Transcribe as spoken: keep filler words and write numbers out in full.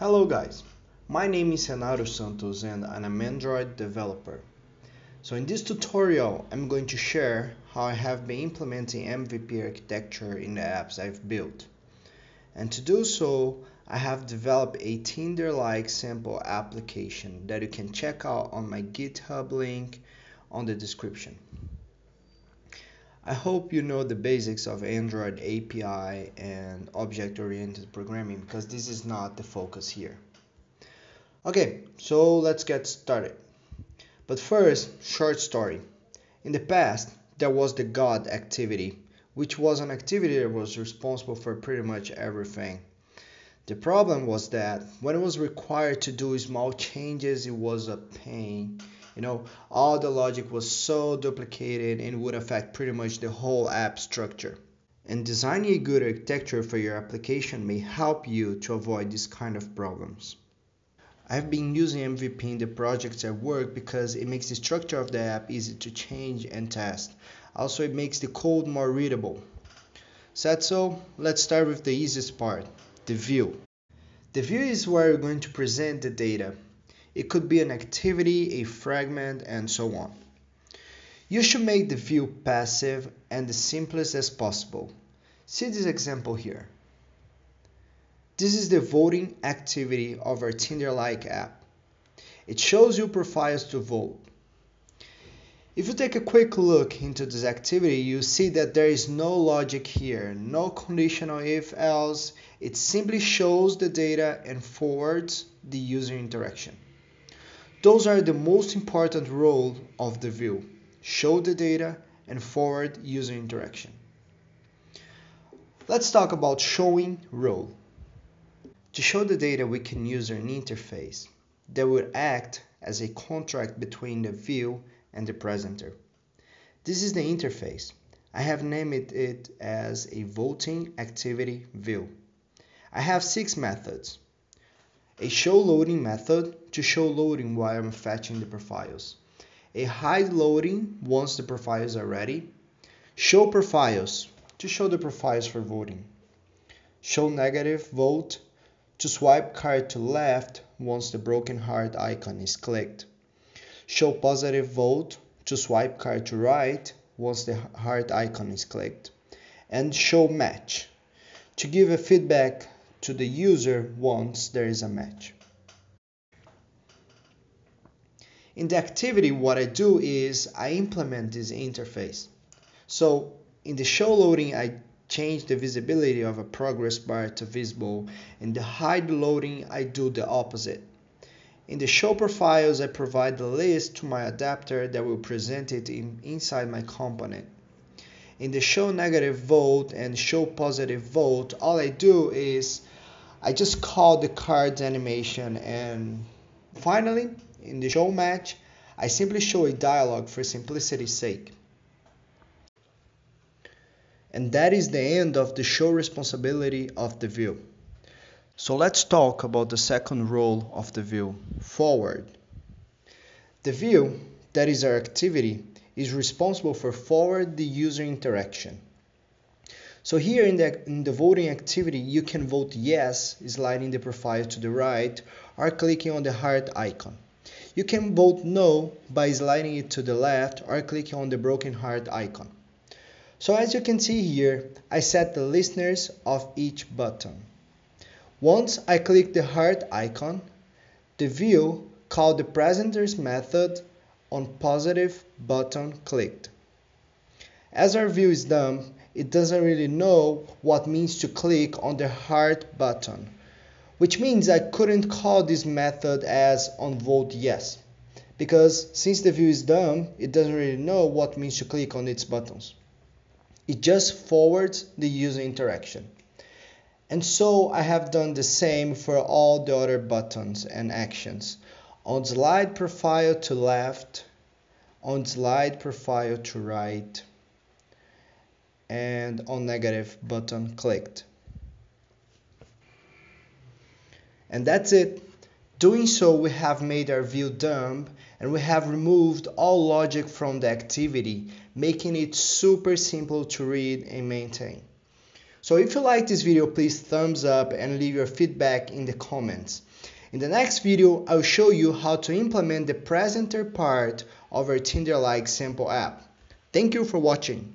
Hello guys, my name is Renaro Santos and I'm an Android developer. So in this tutorial I'm going to share how I have been implementing M V P architecture in the apps I've built. And to do so I have developed a Tinder-like sample application that you can check out on my GitHub link on the description. I hope you know the basics of Android A P I and object-oriented programming because this is not the focus here. Okay, so let's get started. But first, short story. In the past, there was the God activity, which was an activity that was responsible for pretty much everything. The problem was that when it was required to do small changes, it was a pain. You know, all the logic was so duplicated and would affect pretty much the whole app structure. And designing a good architecture for your application may help you to avoid these kind of problems. I've been using M V P in the projects I work because it makes the structure of the app easy to change and test. Also, it makes the code more readable. Said so, let's start with the easiest part, the view. The view is where you're going to present the data. It could be an activity, a fragment, and so on. You should make the view passive and the simplest as possible. See this example here. This is the voting activity of our Tinder-like app. It shows you profiles to vote. If you take a quick look into this activity, you see that there is no logic here, no conditional if-else. It simply shows the data and forwards the user interaction. Those are the most important role of the view, show the data and forward user interaction. Let's talk about showing role. To show the data, we can use an interface that will act as a contract between the view and the presenter. This is the interface. I have named it as a voting activity view. I have six methods. A show loading method to show loading while I'm fetching the profiles. A hide loading once the profiles are ready. Show profiles to show the profiles for voting. Show negative vote to swipe card to left once the broken heart icon is clicked. Show positive vote to swipe card to right once the heart icon is clicked. And show match to give a feedback to the user once there is a match. In the activity, what I do is I implement this interface. So in the show loading, I change the visibility of a progress bar to visible. In the hide loading, I do the opposite. In the show profiles, I provide the list to my adapter that will present it in, inside my component. In the show negative vote and show positive vote, all I do is I just call the cards animation. And finally, in the show match, I simply show a dialogue for simplicity's sake. And that is the end of the show responsibility of the view. So let's talk about the second role of the view, forward. The view, that is our activity, is responsible for forward the user interaction. So here in the, in the voting activity, you can vote yes, sliding the profile to the right or clicking on the heart icon. You can vote no by sliding it to the left or clicking on the broken heart icon. So as you can see here, I set the listeners of each button. Once I click the heart icon, the view called the presenters method on positive button clicked. As our view is dumb, it doesn't really know what means to click on the heart button, which means I couldn't call this method as on vote yes, because since the view is dumb, it doesn't really know what means to click on its buttons. It just forwards the user interaction. And so I have done the same for all the other buttons and actions. On slide profile to left, on slide profile to right, and on negative button clicked. And that's it. Doing so, we have made our view dumb and we have removed all logic from the activity, making it super simple to read and maintain. So if you like this video, please thumbs up and leave your feedback in the comments. In the next video, I'll show you how to implement the presenter part of our Tinder-like sample app. Thank you for watching.